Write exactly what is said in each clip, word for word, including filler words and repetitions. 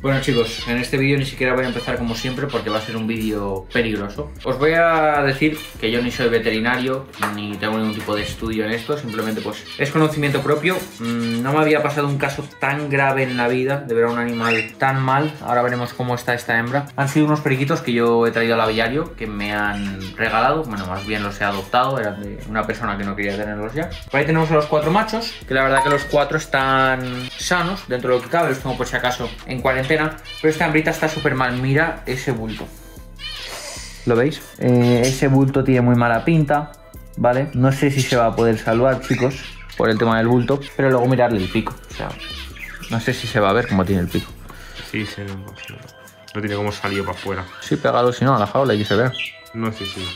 Bueno chicos, en este vídeo ni siquiera voy a empezar como siempre porque va a ser un vídeo peligroso. Os voy a decir que yo ni soy veterinario, ni tengo ningún tipo de estudio en esto, simplemente pues es conocimiento propio. No me había pasado un caso tan grave en la vida de ver a un animal tan mal. Ahora veremos cómo está esta hembra. Han sido unos periquitos que yo he traído al aviario, que me han regalado, bueno, más bien los he adoptado, eran de una persona que no quería tenerlos ya. Por ahí tenemos a los cuatro machos, que la verdad que los cuatro están sanos, dentro de lo que cabe, los tengo por si acaso en cuarentena. Pero esta hambrita está súper mal, mira ese bulto. ¿Lo veis? Eh, ese bulto tiene muy mala pinta, ¿vale? No sé si se va a poder salvar, chicos, por el tema del bulto. Pero luego mirarle el pico, o sea, no sé si se va a ver cómo tiene el pico. Sí, sí, no, sí, no. No tiene como salido para afuera. Sí, pegado si no a la jaula y que se vea. No, sí, sí, no,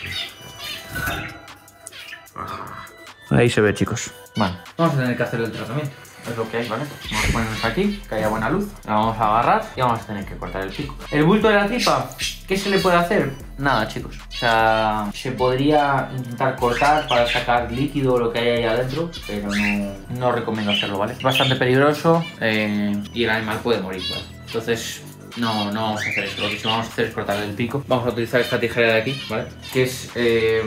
sí. Ahí se ve, chicos. Vale, vamos a tener que hacer el tratamiento. Es lo que hay, ¿vale? Vamos a ponernos aquí, que haya buena luz. La vamos a agarrar y vamos a tener que cortar el pico. El bulto de la tipa, ¿qué se le puede hacer? Nada, chicos. O sea, se podría intentar cortar para sacar líquido o lo que haya ahí adentro, pero no, no recomiendo hacerlo, ¿vale? Es bastante peligroso eh, y el animal puede morir, ¿vale? Entonces, no, no vamos a hacer eso. Lo que sí vamos a hacer es cortar el pico. Vamos a utilizar esta tijera de aquí, ¿vale? Que es eh,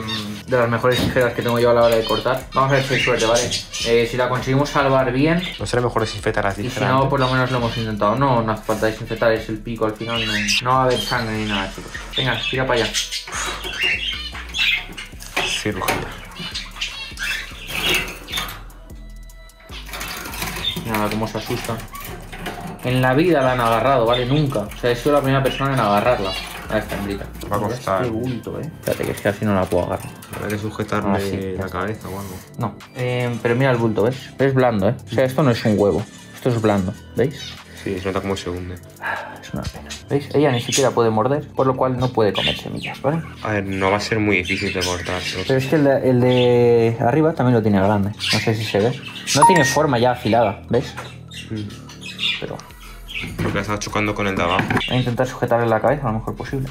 de las mejores tijeras que tengo yo a la hora de cortar. Vamos a ver si hay suerte, ¿vale? Eh, si la conseguimos salvar bien. No será mejor desinfectar las tijeras. Y si no, antes, por lo menos lo hemos intentado. No, no hace falta desinfectar, es el pico. Al final no, no va a haber sangre ni nada, chicos. Venga, tira para allá. Cirugía. Nada, cómo se asusta. En la vida la han agarrado, ¿vale? Nunca. O sea, he sido la primera persona en agarrarla. A esta hembrita. Va a costar. Qué bulto, ¿eh? Espérate, que es que así no la puedo agarrar. Habrá que sujetarle así, la cabeza o algo. No. Eh, pero mira el bulto, ¿ves? Es blando, ¿eh? O sea, esto no es un huevo. Esto es blando, ¿veis? Sí, se nota como se hunde. Es una pena. ¿Veis? Ella ni siquiera puede morder, por lo cual no puede comer semillas, ¿vale? A ver, no va a ser muy difícil de cortar. Pero es que el de, el de arriba también lo tiene grande. No sé si se ve. No tiene forma ya afilada, ¿ves? Sí. Pero... creo que estaba chocando con el de abajo. Voy a intentar sujetarle la cabeza lo mejor posible.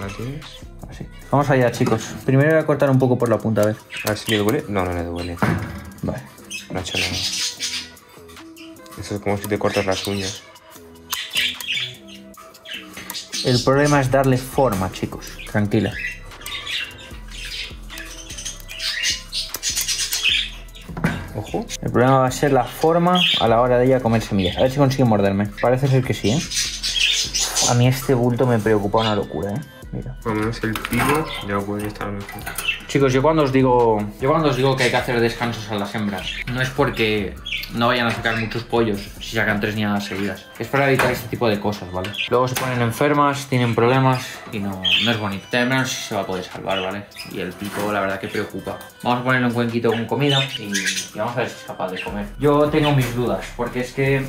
¿La tienes? Así. Vamos allá, chicos. Primero voy a cortar un poco por la punta, a ver. A ver si le duele. No, no le duele. Vale. No ha hecho nada. Eso es como si te cortas las uñas. El problema es darle forma, chicos. Tranquila. Ojo. El problema va a ser la forma a la hora de ella comer semillas. A ver si consigue morderme. Parece ser que sí, ¿eh? A mí este bulto me preocupa una locura, ¿eh? Mira. Por lo menos el pico ya puede estar mejor. Chicos, yo cuando os digo... Yo cuando os digo que hay que hacer descansos a las hembras, no es porque no vayan a sacar muchos pollos si sacan tres niñadas seguidas. Es para evitar este tipo de cosas, ¿vale? Luego se ponen enfermas, tienen problemas y no, no es bonito. También no sé si se va a poder salvar, ¿vale? Y el pico, la verdad que preocupa. Vamos a ponerle un cuenquito con comida y, y vamos a ver si es capaz de comer. Yo tengo mis dudas, porque es que...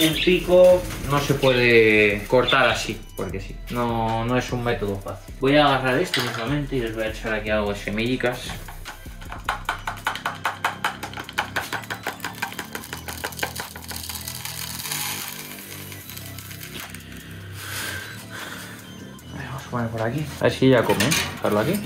un pico no se puede cortar así, porque sí. No, no es un método fácil. Voy a agarrar esto solamente y les voy a echar aquí algo de semillicas. Vamos a poner por aquí. A ver si ya come, ¿eh? Dejarlo aquí.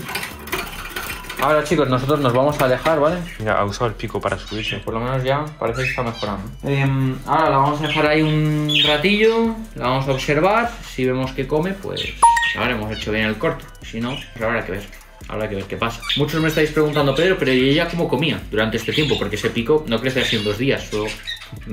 Ahora chicos, nosotros nos vamos a alejar, ¿vale? Mira, ha usado el pico para subirse. Por lo menos ya parece que está mejorando. Eh, ahora la vamos a dejar ahí un ratillo, la vamos a observar. Si vemos que come, pues ahora hemos hecho bien el corto. Si no, pues habrá que ver. Habrá que ver qué pasa. Muchos me estáis preguntando, Pedro, pero ¿y ella cómo comía durante este tiempo? Porque ese pico no crece así en dos días, solo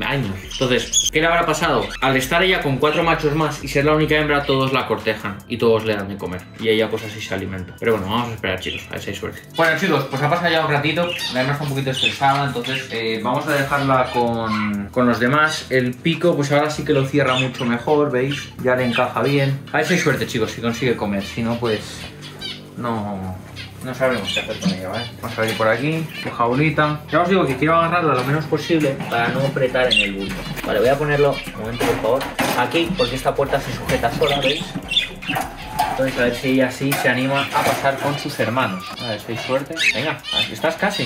años. Entonces, ¿qué le habrá pasado? Al estar ella con cuatro machos más y ser la única hembra, todos la cortejan y todos le dan de comer. Y ella pues así se alimenta. Pero bueno, vamos a esperar, chicos, a ver si hay suerte. Bueno, chicos, pues ha pasado ya un ratito. La hembra está un poquito estresada, entonces eh, vamos a dejarla con, con los demás. El pico, pues ahora sí que lo cierra mucho mejor, ¿veis? Ya le encaja bien. A ver si hay suerte, chicos, si consigue comer. Si no, pues... No, no sabemos qué hacer con ella, ¿vale? Vamos a ver por aquí, su jaulita. Ya os digo que quiero agarrarla lo menos posible para no apretar en el bulto. Vale, voy a ponerlo, un momento por favor, aquí, porque esta puerta se sujeta sola, ¿veis? Entonces a ver si ella sí se anima a pasar con sus hermanos. A ver si hay suerte. Venga, aquí estás casi.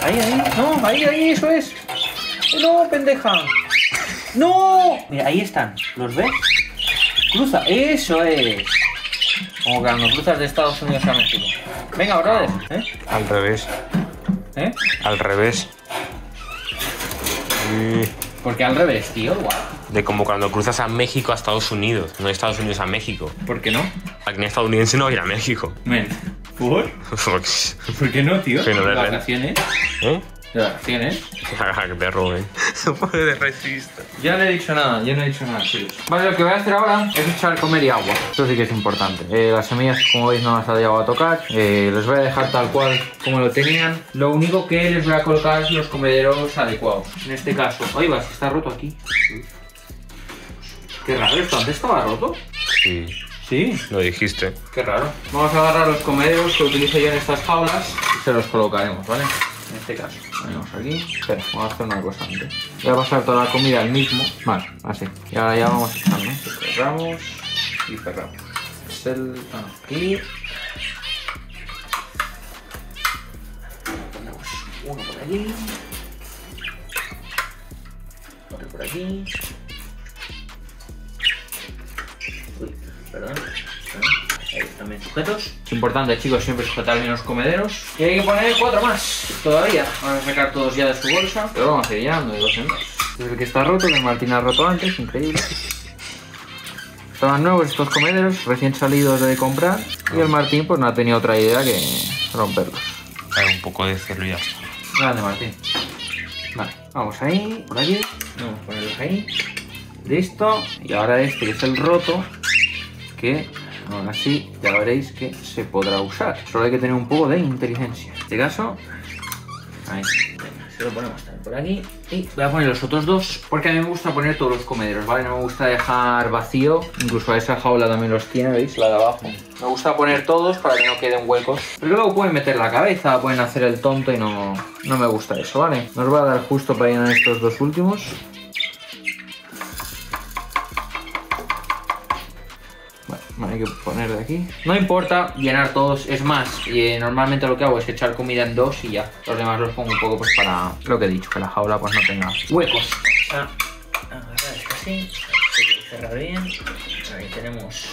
Ahí, ahí, no, ahí, ahí, eso es. No, pendeja. No. Mira, ahí están, ¿los ves? Cruza, eso es. Como que cuando cruzas de Estados Unidos a México. Venga, brother. ¿Eh? Al revés. ¿Eh? Al revés. ¿Por qué al revés, tío? Guau. de como cuando cruzas a México a Estados Unidos, no de Estados Unidos a México. ¿Por qué no? Aquí en estadounidense no va a ir a México. Men. ¿Por? ¿Por qué no, tío? ¿Las vacaciones? ¿Eh? ¿Las vacaciones? Que te roben. No puedes resistir. Ya no he dicho nada, ya no he dicho nada, tío. Vale, lo que voy a hacer ahora es echar comer y agua. Esto sí que es importante. Eh, las semillas, como veis, no las había dado a tocar. Eh, los voy a dejar tal cual como lo tenían. Lo único que les voy a colocar es los comederos adecuados. En este caso, oye, vas, está roto aquí. Qué raro, ¿esto antes estaba roto? Sí. ¿Sí? Lo dijiste. Qué raro. Vamos a agarrar los comederos que utilizo yo en estas jaulas y se los colocaremos, ¿vale? En este caso, ponemos aquí. Espera, vamos a hacer una cosa antes. Voy a pasar toda la comida al mismo. Vale, así. Y ahora ya vamos echando. Cerramos y cerramos. Es el... aquí. Ponemos uno por allí. Otro por aquí. Perdón, perdón. Ahí también sujetos. Es importante, chicos, siempre sujetar bien los comederos. Y hay que poner cuatro más todavía. Vamos a sacar todos ya de su bolsa. Pero vamos a ir llenando de dos en dos. Es el que está roto, que Martín ha roto antes, increíble. Estaban nuevos estos comederos, recién salidos de comprar. Y el Martín pues no ha tenido otra idea que romperlos. Hay un poco de cerruidad. Grande, Martín. Vale, vamos ahí, por aquí. Vamos a ponerlos ahí. Listo. Y ahora este que es el roto, que aún así ya veréis que se podrá usar. Solo hay que tener un poco de inteligencia. En este caso, ahí. Venga, se lo ponemos también por aquí. Y voy a poner los otros dos, porque a mí me gusta poner todos los comederos, ¿vale? No me gusta dejar vacío. Incluso a esa jaula también los tiene, ¿veis? La de abajo. Me gusta poner todos para que no queden huecos. Pero luego pueden meter la cabeza, pueden hacer el tonto y no, no me gusta eso, ¿vale? Nos va a dar justo para llenar estos dos últimos. Hay que poner de aquí. No importa llenar todos, es más, y, eh, normalmente lo que hago es echar comida en dos y ya. Los demás los pongo un poco pues para lo que he dicho, que la jaula pues no tenga huecos. Ah, agarrar esto así, cerrar bien. Ahí tenemos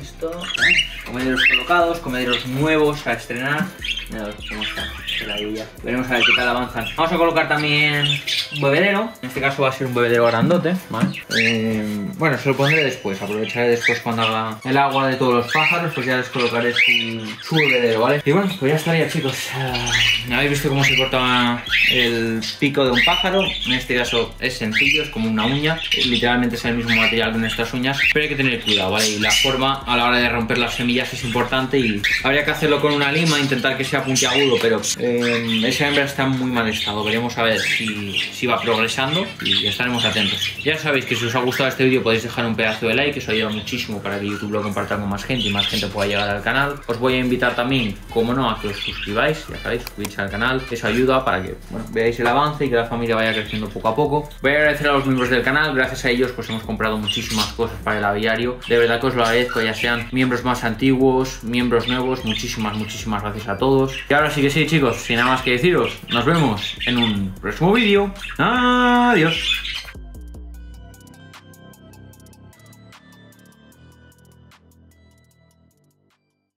esto. Ah, comederos colocados, comederos nuevos a estrenar. Mira cómo está, la villa. Veremos a ver qué tal avanzan. Vamos a colocar también un bebedero. En este caso va a ser un bebedero grandote, ¿vale? Eh, bueno, se lo pondré después. Aprovecharé después cuando haga el agua de todos los pájaros, pues ya les colocaré su, su bebedero, ¿vale? Y bueno, pues ya estaría, chicos. Uh, ¿Habéis visto cómo se corta el pico de un pájaro? En este caso es sencillo, es como una uña. Literalmente es el mismo material que nuestras uñas, pero hay que tener cuidado, ¿vale? Y la forma a la hora de romper las semillas es importante y habría que hacerlo con una lima, intentar que sea puntiagudo, pero eh, esa hembra está en muy mal estado. Veremos a ver si, si va progresando y estaremos atentos. Ya sabéis que si os ha gustado este vídeo podéis dejar un pedazo de like, eso ayuda muchísimo para que YouTube lo comparta con más gente y más gente pueda llegar al canal. Os voy a invitar también, como no, a que os suscribáis, ya sabéis, suscribirse al canal, eso ayuda para que, bueno, veáis el avance y que la familia vaya creciendo poco a poco. Voy a agradecer a los miembros del canal, gracias a ellos pues hemos comprado muchísimas cosas para el aviario, de verdad que os lo agradezco, ya sean miembros más antiguos, miembros nuevos, muchísimas, muchísimas gracias a todos. Y ahora sí que sí, chicos, sin nada más que deciros, nos vemos en un próximo vídeo. Adiós.